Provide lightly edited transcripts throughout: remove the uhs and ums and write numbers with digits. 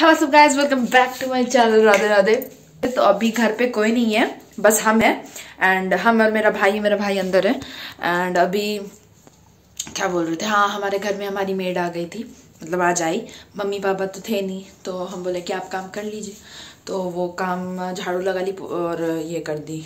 Hello सब guys, welcome back to my channel Radhe Radhe. तो अभी घर पे कोई नहीं है, बस हम हैं एंड हम और मेरा भाई अंदर है। एंड अभी क्या बोल रहे थे, हाँ हमारे घर में हमारी मेड आ गई थी, मतलब आज आई। मम्मी पापा तो थे नहीं, तो हम बोले कि आप काम कर लीजिए, तो वो काम झाड़ू लगा ली और ये कर दी,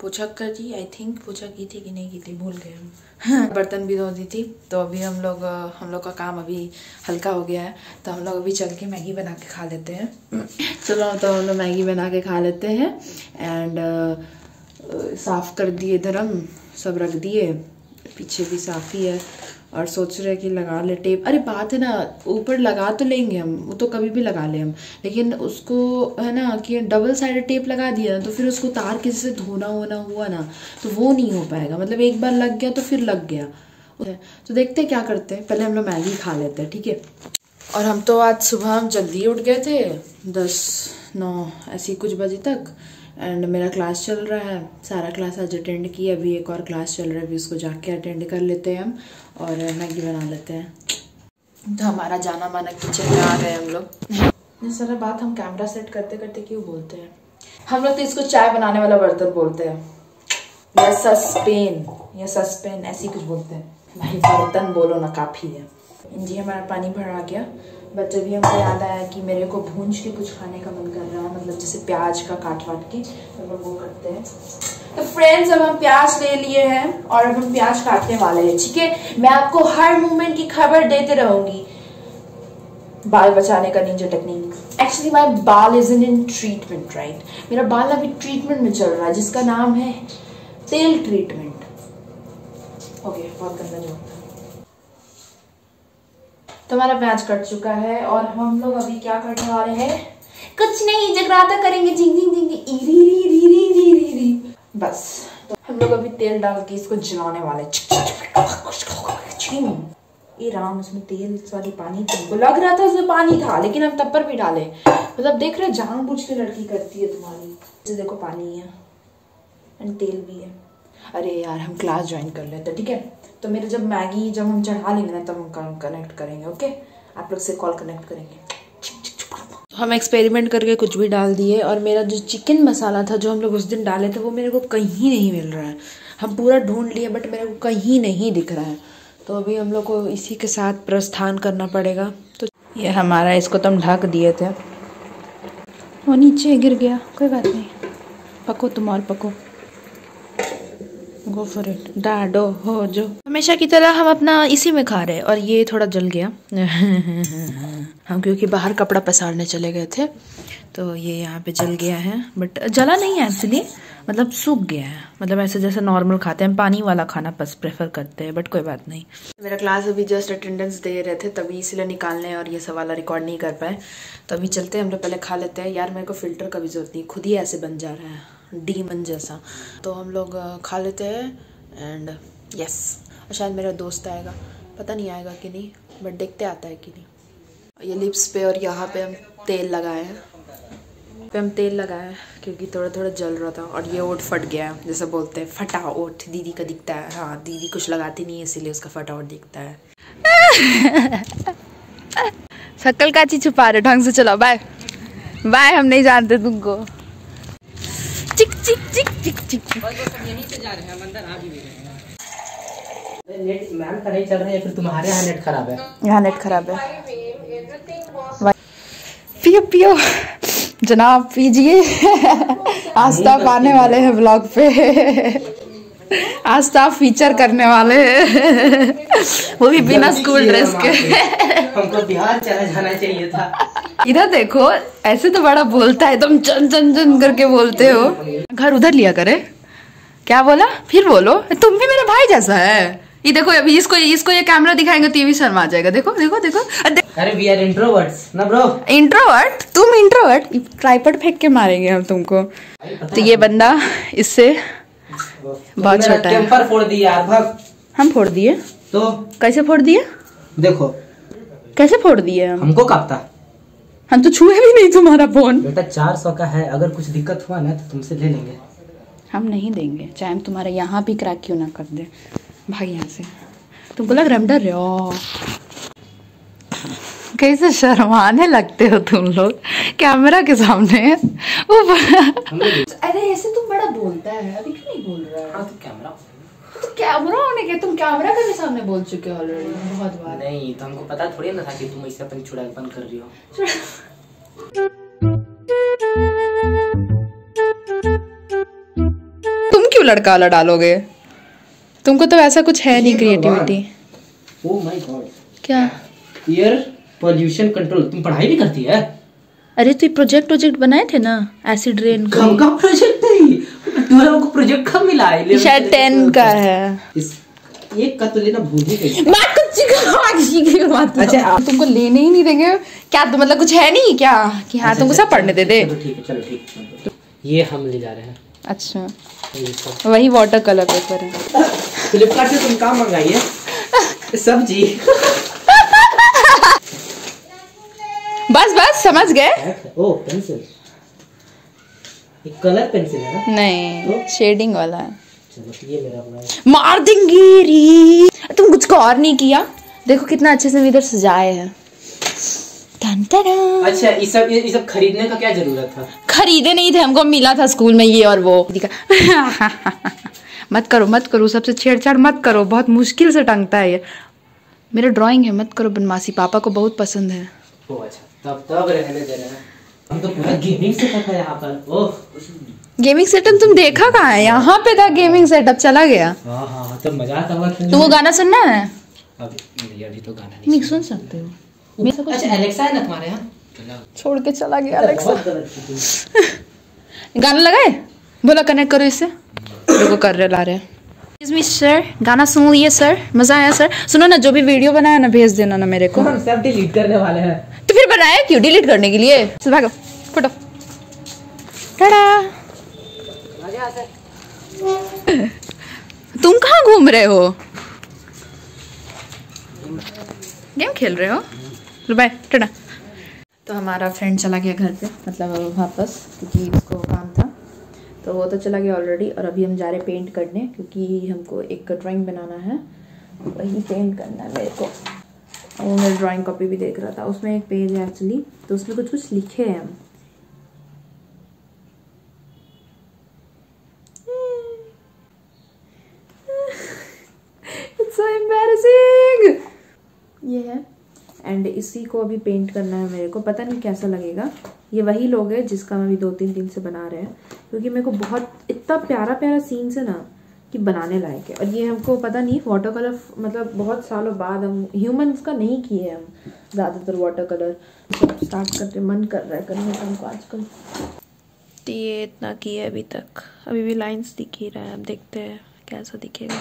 पोछा कर दी। आई थिंक पोछा की थी कि नहीं की थी भूल गए हम। बर्तन भी धो दी थी। तो अभी हम लोग का काम अभी हल्का हो गया है, तो हम लोग अभी चल के मैगी बना के खा लेते हैं। चलो तो हम लोग मैगी बना के खा लेते हैं। एंड साफ़ कर दिए इधर, हम सब रख दिए, पीछे भी साफ़ ही है। और सोच रहे हैं कि लगा ले टेप। अरे बात है ना, ऊपर लगा तो लेंगे हम, वो तो कभी भी लगा ले हम, लेकिन उसको है ना कि डबल साइड टेप लगा दिया ना, तो फिर उसको उतार के जैसे धोना होना हुआ ना, तो वो नहीं हो पाएगा। मतलब एक बार लग गया तो फिर लग गया। तो देखते हैं क्या करते हैं, पहले हम लोग मैगी खा लेते हैं, ठीक है। और हम तो आज सुबह जल्दी उठ गए थे, 10-9 ऐसी कुछ बजे तक। एंड मेरा क्लास चल रहा है, सारा क्लास आज अटेंड किया, अभी एक और क्लास चल रहा है, अभी उसको जाके अटेंड कर लेते हैं हम और मैगी बना लेते हैं। तो हमारा जाना माना किचन में आ गए हम लोग। सारा बात हम कैमरा सेट करते करते क्यों बोलते हैं, हम लोग तो इसको चाय बनाने वाला बर्तन बोलते हैं, या सस्पेन ऐसी कुछ बोलते हैं। भाई बर्तन बोलो ना, काफ़ी है जी। हमारा पानी भरा गया, बट अभी हमको याद आया कि मेरे को भूंज के कुछ खाने का मन कर रहा है, मतलब जैसे प्याज का काट के, तो वो करते हैं। तो फ्रेंड्स अब हम प्याज ले लिए हैं और अब हम प्याज काटने वाले हैं, ठीक है। मैं आपको हर मूवमेंट की खबर देते रहूंगी। बाल बचाने का निंजा टेक्निक। एक्चुअली माय बाल इज इन ट्रीटमेंट राइट, मेरा बाल अभी ट्रीटमेंट में चल रहा है, जिसका नाम है तेल ट्रीटमेंट। ओके, बहुत गंदा जोक। तो हमारा प्याज कट चुका है और हम लोग अभी क्या करने वाले हैं, कुछ नहीं, जगराता करेंगे, झिंग झिंग झिंग री री री री री री री। बस तो हम लोग अभी तेल डाल के इसको जलाने वाले हैं। ये राम, उसमें तेल सॉरी पानी, तुमको लग रहा था उसमें पानी था, लेकिन हम तब पर भी डाले। मतलब देख रहे, जानबूझ के लड़की करती है तुम्हारी। तो देखो पानी है एंड तेल भी है। अरे यार हम क्लास ज्वाइन कर लेते हैं, ठीक है। तो मेरे जब मैगी जब हम चढ़ा लेंगे ना, तब हम कनेक्ट करेंगे, ओके। आप लोग से कॉल कनेक्ट करेंगे। तो हम एक्सपेरिमेंट करके कुछ भी डाल दिए। और मेरा जो चिकन मसाला था जो हम लोग उस दिन डाले थे, वो मेरे को कहीं नहीं मिल रहा है। हम पूरा ढूंढ लिए बट मेरे को कहीं नहीं दिख रहा है। तो अभी हम लोग को इसी के साथ प्रस्थान करना पड़ेगा। तो ये हमारा, इसको तो हम ढक दिए थे, वो नीचे गिर गया, कोई बात नहीं। पको तुम और पको, गो फॉर इट, डाडो हो जो। हमेशा की तरह हम अपना इसी में खा रहे और ये थोड़ा जल गया। हम क्योंकि बाहर कपड़ा पसारने चले गए थे, तो ये यहाँ पे जल गया है, बट जला नहीं है एक्चुअली, मतलब सूख गया है। मतलब ऐसे जैसे नॉर्मल खाते हैं, पानी वाला खाना बस प्रेफर करते हैं, बट कोई बात नहीं। मेरा क्लास अभी जस्ट अटेंडेंस दे रहे थे, तभी इसलिए निकालने और ये सवाल रिकॉर्ड नहीं कर पाए। तो अभी चलते हैं, हम लोग पहले खा लेते हैं। यार मेरे को फिल्टर का भी जरूरत नहीं, खुद ही ऐसे बन जा रहा है डीमन जैसा। तो हम लोग खा लेते हैं एंड यस। और शायद मेरा दोस्त आएगा, पता नहीं आएगा कि नहीं, बट देखते आता है कि नहीं। ये लिप्स पे और यहाँ पे हम तेल लगाए क्योंकि थोड़ा थोड़ा जल रहा था। और ये ओठ फट गया है, जैसे बोलते हैं फटा ओठ, दीदी का दिखता है। हाँ दीदी कुछ लगाती नहीं है, इसीलिए उसका फटा ओठ दिखता है। शक्ल का चीज छुपा रहे, ढंग से चलो, बाय बाय, हम नहीं जानते तुमको। चिक चिक चिक चिक चिक चिक। यहीं से जा रहे हैं मंदिर, आ भी गए। नेट मैम का नहीं चल रहा है, फिर तुम्हारे यहाँ नेट खराब है, यहाँ नेट खराब है। पियो पियो जनाब, पीजिए। आस्ताफ आने वाले हैं ब्लॉग पे, आस्ताफ फीचर करने वाले हैं। वो भी बिना स्कूल ड्रेस के। हमको बिहार चला जाना चाहिए था। इधर देखो, ऐसे तो बड़ा बोलता है, तुम चन चन चन करके बोलते हो। घर उधर लिया करे, क्या बोला फिर बोलो, तुम भी मेरे भाई जैसा है। ये देखो अभी इसको ये कैमरा दिखाएंगे तो ये भी शर्मा जाएगा। देखो देखो देखो, अरे वी आर इंट्रोवर्ट्स ना ब्रो। इंट्रोवर्ट, तुम इंट्रोवर्ट, ट्राइपॉड फेंक के मारेंगे हम तुमको। तो ये बंदा इससे बहुत छोटा है। फोड़ दिए हम, फोड़ दिए तो कैसे फोड़ दिए, देखो कैसे फोड़ दिए हमको। कापता हम तो छुए भी नहीं तुम्हारा फोन। बेटा 400 का है, अगर कुछ दिक्कत हुआ ना तो तुमसे ले लेंगे। हम नहीं देंगे, चाहे हम तुम्हारा यहाँ भी क्रैक क्यों ना कर दे। भाग यहाँ से, तुमको लग रहा हम डर रहे हो। कैसे शर्माने लगते हो तुम लोग कैमरा के सामने। अरे ऐसे तुम बड़ा बोलता है, अभी क्यों नहीं बोल रहा है? कैमरा होने के तुम कैमरा के भी सामने बोल चुके हो ऑलरेडी बहुत बार। नहीं तो हमको पता थोड़ी ना था कि तुम इससे अपनी चुड़ाकपन कर रही हो। तुम क्यों लड़का वाला डालोगे? तुमको तो ऐसा कुछ है नहीं क्रिएटिविटी। ओह माय गॉड, क्या एयर पोल्यूशन कंट्रोल तुम पढ़ाई भी करती है? अरे तो प्रोजेक्ट बनाए थे ना एसिड रेन का। प्रोजेक्ट नहीं, तुम को प्रोजेक्ट कब मिला है? शायद 10 का है। इस एक का तो लेना भूल ही गई। मत कुछ मत। अच्छा तुमको लेने ही नहीं देंगे क्या? तो मतलब कुछ है नहीं क्या कि हाँ तुमको सब पढ़ने दे दे? चलो ठीक, ये हम ले जा रहे हैं। अच्छा वही वाटर कलर पेपर है। फ्लिपकार्ट से तुम क्या मंगाइए? सब्जी। बस बस समझ गए। ओ पेंसिल, ये कलर पेंसिल है ना? नहीं तो? शेडिंग वाला है। चलो ये मेरा मार देंगे री। तुम कुछ और नहीं किया? देखो कितना अच्छे से इधर सजाए हैं। अच्छा ये सब खरीदने का क्या जरूरत था? खरीदे नहीं थे, हमको मिला था स्कूल में ये और वो। मत करो सबसे छेड़छाड़ मत करो, बहुत मुश्किल से टंगता है ये। मेरा ड्राइंग है, मत करो बदमाशी, पापा को बहुत पसंद है। ओ अच्छा तब रहने देना। हम तो पूरा गेमिंग सेटअप है यहाँ पर। ओह गेमिंग सेटअप तुम देखा कहाँ है? यहाँ पे था गेमिंग सेटअप, चला गया। हाँ तब मजा आता हुआ। तुमको गाना सुनना है? अभी तो गाना नहीं सुन सकते हो। अच्छा एलेक्सा है ना तुम्हारे यहाँ? छोड़ के चला गया एलेक्सा। गाना लगाए, बोला कनेक्ट करो इससे। देखो कर रहे ला रहे। Excuse me सर, गाना सुन लिए सर, मजा आया सर। सुनो ना जो भी वीडियो बनाया ना भेज देना ना मेरे को। हम सब डिलीट करने वाले हैं। तो फिर बनाया क्यों डिलीट करने के लिए? चल भागो फटो। तुम कहाँ घूम रहे हो? गेम खेल रहे हो? Bye tata. तो हमारा फ्रेंड चला गया घर पे, मतलब वापस, क्योंकि उसको काम था तो वो तो चला गया ऑलरेडी। और अभी हम जा रहे पेंट करने, क्योंकि हमको एक ड्राइंग बनाना है, वही पेंट करना है मेरे को। वो मेरा ड्राइंग कॉपी भी देख रहा था, उसमें एक पेज है एक्चुअली, तो उसमें कुछ कुछ लिखे हैं हम। It's so embarrassing. ये है एंड इसी को अभी पेंट करना है मेरे को, पता नहीं कैसा लगेगा। ये वही लोग हैं जिसका हम अभी 2-3 दिन से बना रहे हैं, क्योंकि मेरे को बहुत इतना प्यारा प्यारा सीन्स है ना कि बनाने लायक है। और ये हमको पता नहीं वाटर कलर, मतलब बहुत सालों बाद हम ह्यूमंस का नहीं किए हम ज़्यादातर वाटर कलर, तो स्टार्ट करते मन कर रहा है करने का हमको आजकल। तो ये इतना किया है अभी तक, अभी भी लाइन्स दिख ही रहा है, अब देखते हैं कैसा दिखेगा।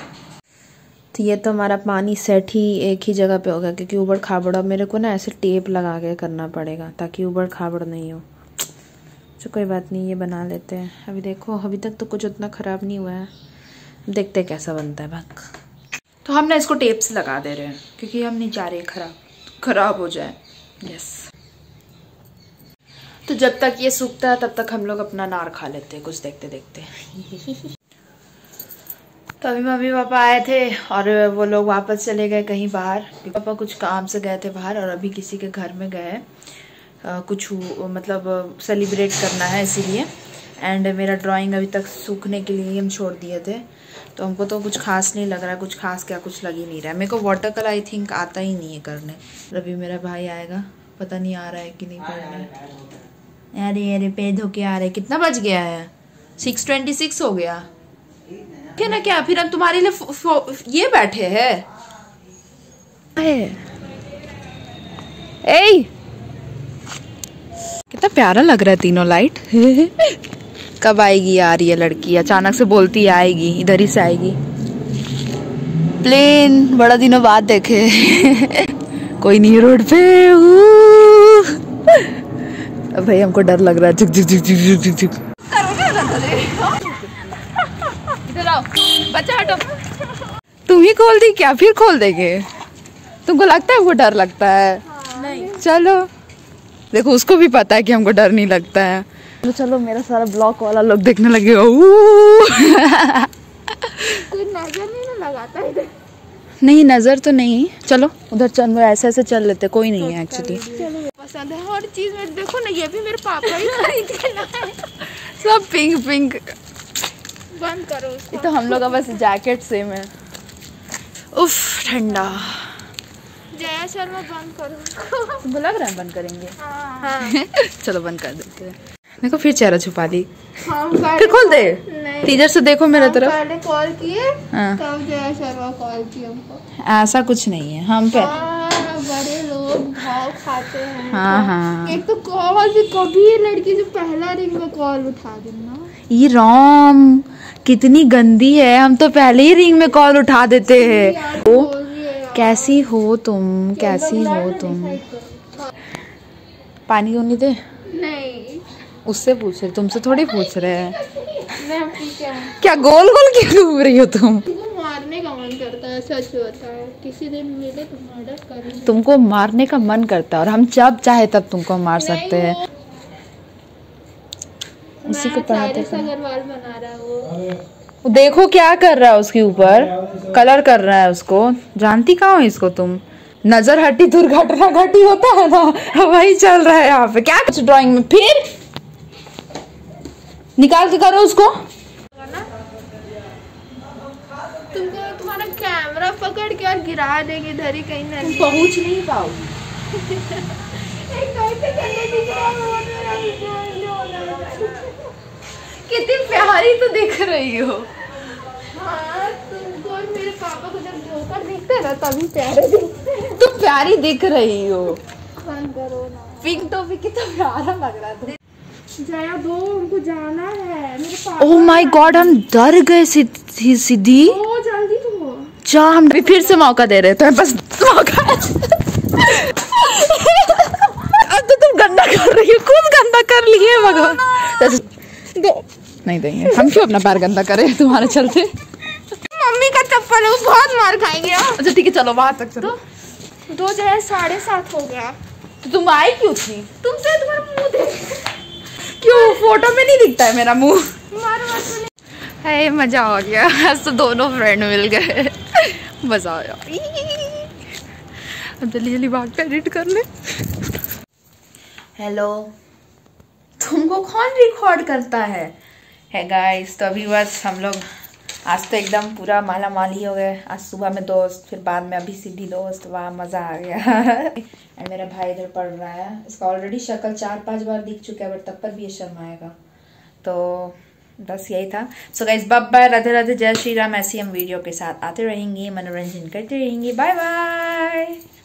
तो ये तो हमारा पानी सेट ही एक ही जगह पे होगा, क्योंकि ऊबड़ खाबड़ मेरे को ना ऐसे टेप लगा के करना पड़ेगा ताकि ऊबड़ खाबड़ नहीं हो। तो कोई बात नहीं, ये बना लेते हैं अभी। देखो अभी तक तो कुछ उतना ख़राब नहीं हुआ है, देखते हैं कैसा बनता है भाग। तो हम ना इसको टेप से लगा दे रहे हैं, क्योंकि हम नहीं चाह रहे ख़राब हो जाए। यस, तो जब तक ये सूखता है तब तक हम लोग अपना नार खा लेते हैं कुछ देखते देखते। तो अभी मम्मी पापा आए थे और वो लोग वापस चले गए कहीं बाहर। पापा कुछ काम से गए थे बाहर और अभी किसी के घर में गए, कुछ मतलब सेलिब्रेट करना है इसीलिए। एंड मेरा ड्राइंग अभी तक सूखने के लिए हम छोड़ दिए थे, तो हमको तो कुछ खास नहीं लग रहा है, कुछ खास क्या कुछ लग ही नहीं रहा है। मेरे को वाटर कलर आई थिंक आता ही नहीं है करने। और अभी मेरा भाई आएगा, पता नहीं आ रहा है कि नहीं पढ़ने। अरे अरे पेड़ होके आ रहे। कितना बज गया है? 6:26 हो गया क्या ना क्या? फिर हम तुम्हारे लिए ये बैठे हैं। कितना प्यारा लग रहा है तीनों लाइट। कब आएगी यार ये लड़की, अचानक से बोलती आएगी, इधर ही से आएगी। प्लेन बड़ा दिनों बाद देखे। कोई नहीं रोड पे। अब भाई हमको डर लग रहा है। झुक झुक झुक झुक झुक। बच्चा हटो, तुम ही खोल दी क्या? फिर खोल देंगे। तुमको लगता है वो डर लगता है? नहीं। चलो देखो, उसको भी पता है कि हमको डर नहीं लगता है। तो चलो मेरा सारा ब्लॉक वाला लोग देखने लगे। कोई नजर नहीं ना लगाता इधर। नहीं नज़र तो नहीं। चलो उधर चल, ऐसे ऐसे चल लेते, कोई नहीं है एक्चुअली। पसंद है हर चीज़ में। देखो ना ये भी मेरे पापा ही खरीद के लाए, सब पिंक पिंक। बंद करो ये तो। हम लोग का बस जैकेट सेम है। उफ ठंडा। जया शर्मा बंद करो। तुमको लग रहा है बंद करेंगे? हाँ। चलो बंद कर देते हैं। देखो फिर चेहरा छुपा दी। फिर खोल दे टीजर से। देखो मेरा तरफ पहले कॉल किए तब जया शर्मा कॉल किए हमको। ऐसा कुछ नहीं है हम पे। बड़े लोग भाव खाते हैं। हाँ हाँ। एक तो कॉल भी कभी लड़की जो पहला रिंग में कॉल उठा देना। ये राम कितनी गंदी है। हम तो पहले ही रिंग में कॉल उठा देते हैं। ओ कैसी हो तुम, कैसी हो तुम। पानी क्यों नहीं दे? नहीं उससे पूछ रहे, तुमसे थोड़ी पूछ रहे हैं। क्या गोल गोल क्यों घूम रही हो तुम? मारने का मन करता है, सच होता है। किसी दिन मिले तो मर्डर करेंगे। तुमको मारने का मन करता है और हम जब चाहे तब तुमको मार सकते हैं। उसी को पढ़ाते बना रहा वो। देखो क्या कर रहा है, उसके ऊपर कलर कर रहा है। उसको जानती कहाँ हो इसको तुम? नजर हटी दुर्घटना घटी होता है ना, वही चल रहा है यहाँ पे। क्या कुछ ड्राइंग में फिर निकाल के करो उसको। तुमको तुम्हारा कैमरा पकड़ के और गिरा देंगे इधर ही कहीं ना। पहुंच नहीं पाओगी। कितनी प्यारी तो दिख रही हो। हाँ, तुमको और मेरे पापा को जब धोकर दिखते हैं ना तभी प्यारे दिखते हैं। तुम प्यारी दिख रही हो। पिंक तो भी कितना प्यारा लग रहा था। जया दो, उनको जाना है मेरे पापा। ओह माय गॉड हम डर गए सिद्धि। ओ जल्दी तुम जा, हम फिर से मौका दे रहे थे बस मौका। अब तो तुम गंदा कर रही हो। कौन गंदा कर लिए भगवान? नहीं देंगे हम। क्यों अपना पैर गंदा करें तुम्हारे चलते? मम्मी का चप्पल है, बहुत मार खाएंगे। अच्छा ठीक है चलो वहां तक चलो। दो जया 7:30 हो गया। तो तुम आई क्यों थी? तुमसे तुम्हारा मुँह देख क्यों फोटो में नहीं दिखता है मेरा मुंह? है मजा आ गया आज तो, दोनों फ्रेंड मिल गए। मजा आया। अब जल्दी जल्दी बात पे एडिट कर ले। हेलो तुमको कौन रिकॉर्ड करता है? है गाइस तो अभी बस हम लोग आज तो एकदम पूरा माला माल ही हो गए। आज सुबह में दोस्त, फिर बाद में अभी सीधी दोस्त। वाह मज़ा आ गया। मेरा भाई इधर पढ़ रहा है। इसका ऑलरेडी शक्ल 4-5 बार दिख चुका है बट तब पर भी ये शर्माएगा। तो बस यही था। So guys bye bye, Radhe Radhe, जय श्री राम। ऐसी हम वीडियो के साथ आते रहेंगे, मनोरंजन करते रहेंगे। Bye bye.